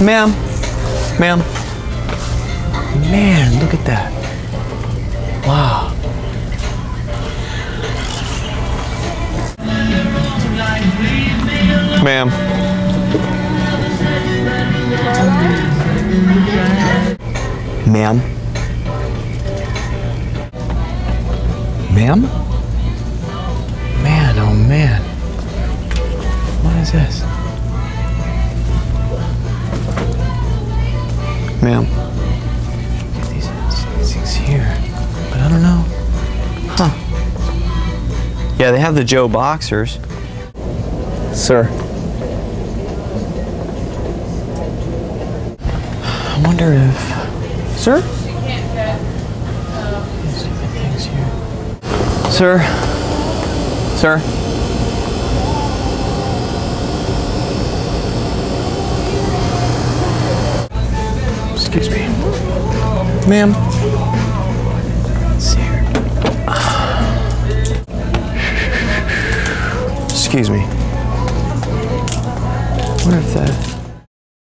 Ma'am. Ma'am. Man, look at that. Wow. Ma'am. Ma'am. Ma'am? Man, oh man. What is this? Ma'am. These things here. But I don't know. Huh. Yeah, they have the Joe Boxers. Sir. I wonder if... Sir? She can't get... things here. Sir? Sir? Excuse me. Ma'am? Let's see here. Excuse me. I wonder if that...